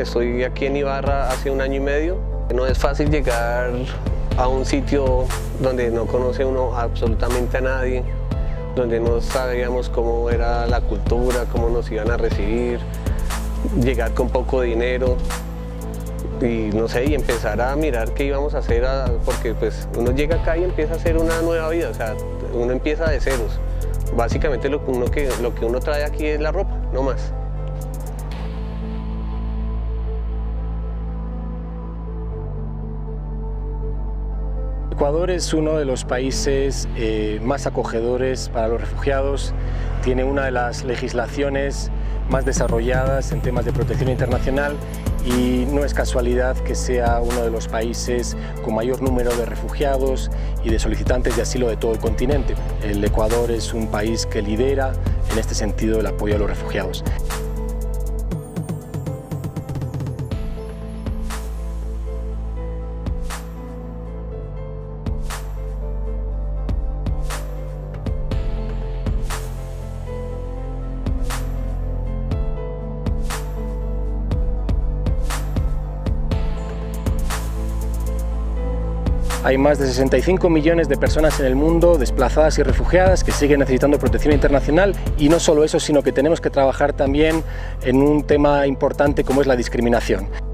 Estoy aquí en Ibarra hace 1 año y medio. No es fácil llegar a un sitio donde no conoce uno absolutamente a nadie, donde no sabíamos cómo era la cultura, cómo nos iban a recibir, llegar con poco dinero y no sé, y empezar a mirar qué íbamos a hacer, porque pues uno llega acá y empieza a hacer una nueva vida, o sea, uno empieza de ceros. Básicamente lo que uno trae aquí es la ropa, no más. Ecuador es uno de los países más acogedores para los refugiados. Tiene una de las legislaciones más desarrolladas en temas de protección internacional y no es casualidad que sea uno de los países con mayor número de refugiados y de solicitantes de asilo de todo el continente. El Ecuador es un país que lidera en este sentido el apoyo a los refugiados. Hay más de 65 millones de personas en el mundo desplazadas y refugiadas que siguen necesitando protección internacional, y no solo eso, sino que tenemos que trabajar también en un tema importante como es la discriminación.